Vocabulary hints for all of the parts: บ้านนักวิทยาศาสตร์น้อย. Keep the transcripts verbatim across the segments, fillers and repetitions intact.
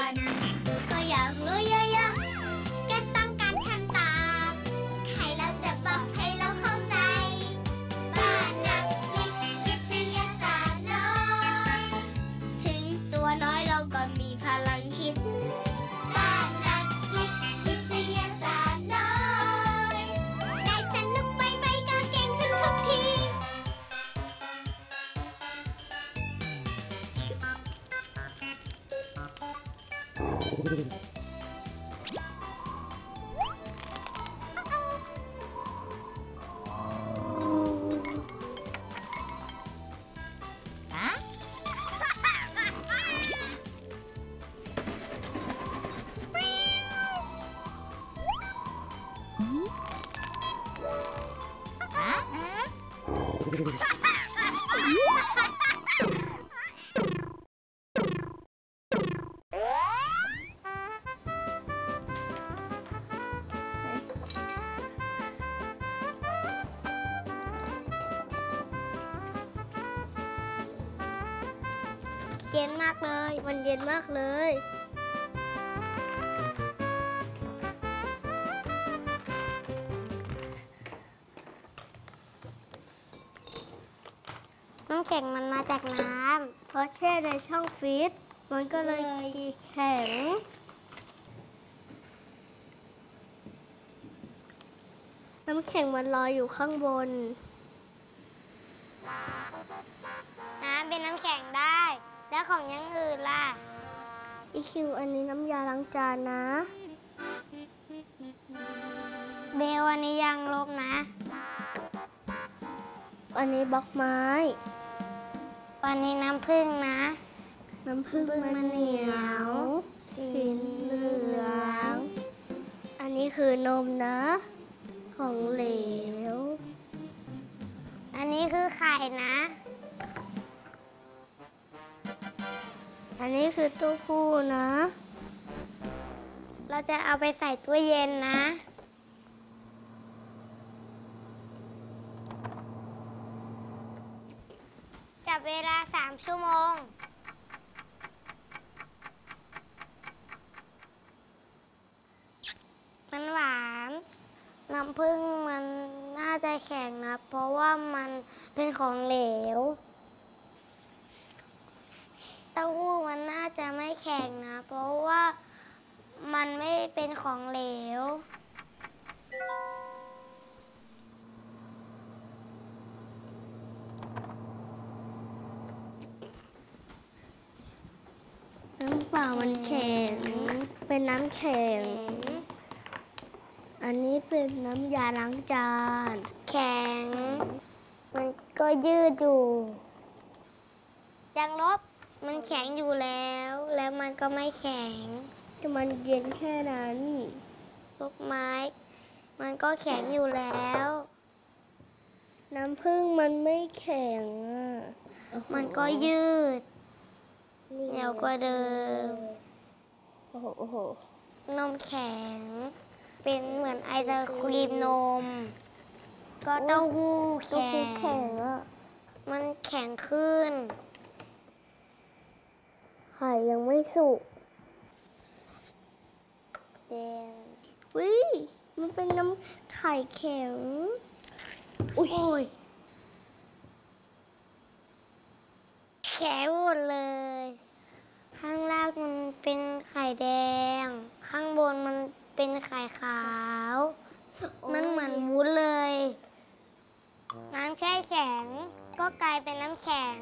วนก็อย่ารู้เยอะๆแค่ต้องการทำตามใครเราจะบอกให้เราเข้าใจบ้านนักวิทยาศาสตร์น้อยถึงตัวน้อยเราก็มีพลังคิดเย็นมากเลยมันเย็นมากเลยน้ำแข็งมันมาจากน้ำเพราะแช่ในช่องฟรีซมันก็เลยแข็งน้ำแข็งมันลอยอยู่ข้างบนน้ำเป็นน้ำแข็งได้แล้วของยังอื่นล่ะอีคิวอันนี้น้ำยาล้างจานนะเบลอันนี้ยางลบนะอันนี้บล็อกไม้อันนี้น้ำผึ้งนะน้ำผึ้งมันเหนียวสีเหลืองอันนี้คือนมนะของเหลวอันนี้คือไข่นะอันนี้คือตู้คู่นะเราจะเอาไปใส่ตู้เย็นนะจับเวลาสามชั่วโมงมันหวานน้ำผึ้งมันน่าจะแข็งนะเพราะว่ามันเป็นของเหลวเต้าหู้มันน่าจะไม่แข็งนะเพราะว่ามันไม่เป็นของเหลวน้ำเปล่ามันแข็งเป็นน้ำแข็งอันนี้เป็นน้ำยาล้างจานแข็งมันก็ยืดอยู่ยังลบมันแข็งอยู่แล้วแล้วมันก็ไม่แข็งแต่มันเย็นแค่นั้นลูกไม้มันก็แข็งอยู่แล้วน้ำผึ้งมันไม่แข็งอ่ะมันก็ยืดเหนียวกว่าเดิมโอ้โหโอ้โหนมแข็งเป็นเหมือนไอศครีมนมก็เต้าหู้แข็งมันแข็งขึ้นไข่ยังไม่สุกเด่นวิมันเป็นน้ำไข่แข็งอุ้ยแข็งหมดเลยข้างล่างมันเป็นไข่แดงข้างบนมันเป็นไข่ขาวมันเหมือนวุ้นเลยน้ำแช่แข็งก็กลายเป็นน้ำแข็ง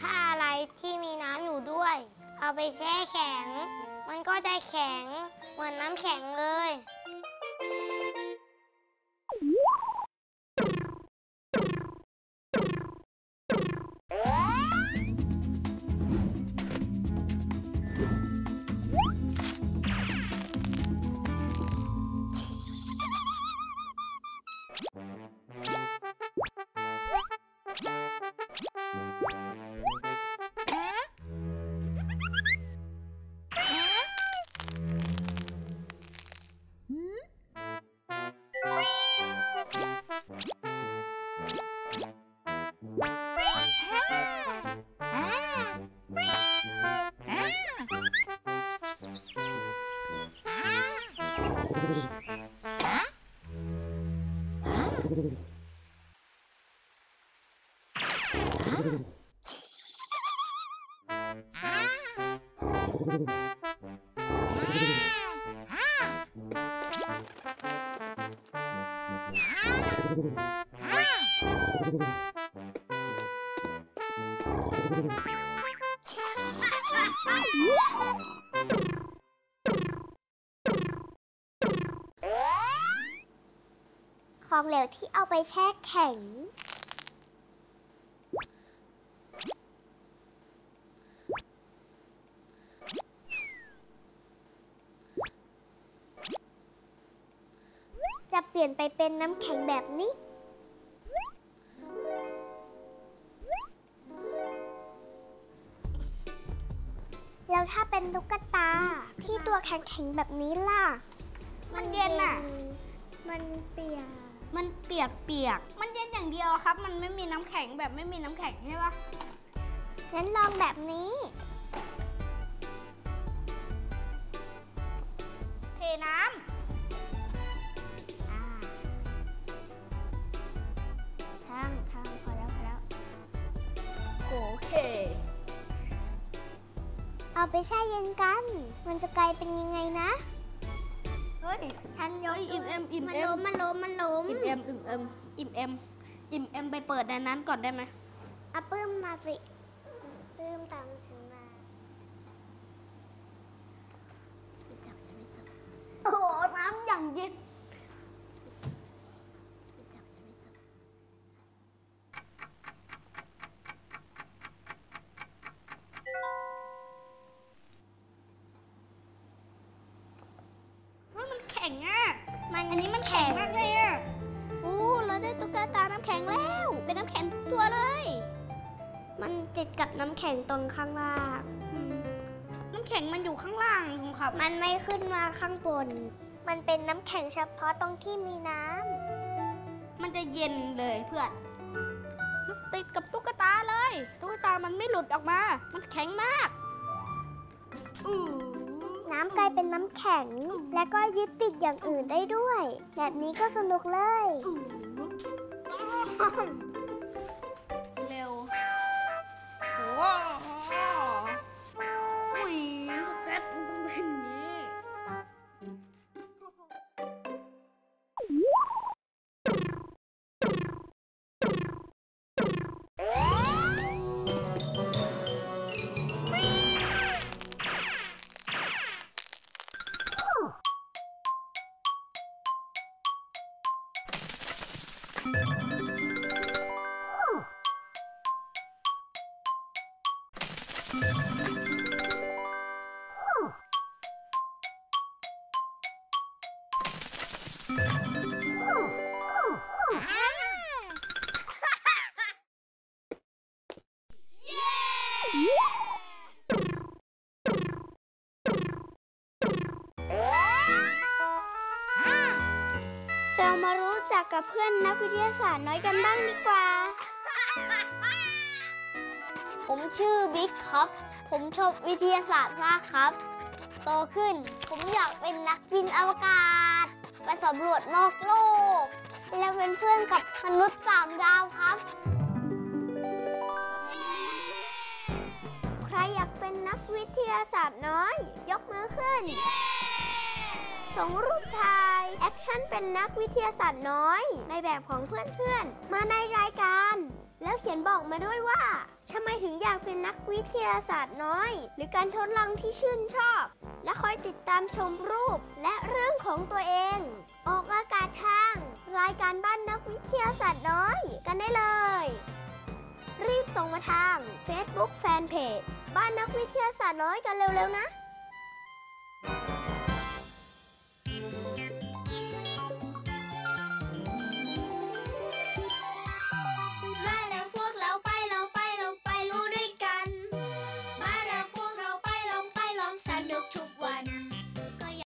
ถ้าอะไรที่มีน้ำอยู่ด้วยเอาไปแช่แข็งมันก็จะแข็งเหมือนน้ำแข็งเลย ของเหลวที่เอาไปแช่แข็งจะเปลี่ยนไปเป็นน้ำแข็งแบบนี้แล้วถ้าเป็นตุ๊กตาที่ตัวแข็งๆแบบนี้ล่ะมันเย็นอ่ะมันเปียกมันเปียกเปียกมันเย็นอย่างเดียวครับมันไม่มีน้ำแข็งแบบไม่มีน้ำแข็งใช่ปะงั้นลองแบบนี้เทน้ำเอาไปแช่เย็นกันมันจะกลายเป็นยังไงนะเฮ้ยฉันยกอิ่มเอ็มอิ่มเอ็มมันล้มมันล้มอิ่มเอ็มอิ่มเอ็มอิ่มเอ็มอิ่มเอ็มไปเปิดในนั้นก่อนได้ไหมเอาปื้มมาสิปื้มตามฉันมาจะไปจับจะไปจับโอ้น้ำอย่างเย็นอันนี้มันแข็งมากเลยอ่ะอู้เราได้ตุ๊กตาน้ำแข็งแล้วเป็นน้ำแข็งทุกตัวเลยมันติดกับน้ำแข็งตรงข้างล่างน้ำแข็งมันอยู่ข้างล่างครับมันไม่ขึ้นมาข้างบนมันเป็นน้ำแข็งเฉพาะตรงที่มีน้ำมันจะเย็นเลยเพื่อนติดกับตุ๊กตาเลยตุ๊กตามันไม่หลุดออกมามันแข็งมากอู้น้ำกลายเป็นน้ำแข็งและก็ยึดติดอย่างอื่นได้ด้วยแบบนี้ก็สนุกเลยเร็วว้าวอุ้ยสเก็ตมันต้องเป็นอย่างนี้กับเพื่อนนักวิทยาศาสตร์น้อยกันบ้างดีกว่าผมชื่อบิ๊กครับผมชอบวิทยาศาสตร์มากครับโตขึ้นผมอยากเป็นนักบินอวกาศไปสำรวจนอกโลกและเป็นเพื่อนกับมนุษย์ต่างดาวครับใครอยากเป็นนักวิทยาศาสตร์น้อยยกมือขึ้นส่งรูปถ่ายแอคชั่นเป็นนักวิทยาศาสตร์น้อยในแบบของเพื่อนๆมาในรายการแล้วเขียนบอกมาด้วยว่าทำไมถึงอยากเป็นนักวิทยาศาสตร์น้อยหรือการทดลองที่ชื่นชอบและคอยติดตามชมรูปและเรื่องของตัวเองออกอากาศทางรายการบ้านนักวิทยาศาสตร์น้อยกันได้เลยรีบส่งมาทาง Facebook Fanpage บ้านนักวิทยาศาสตร์น้อยกันเร็วๆนะ